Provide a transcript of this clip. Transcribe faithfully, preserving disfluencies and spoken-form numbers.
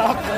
up.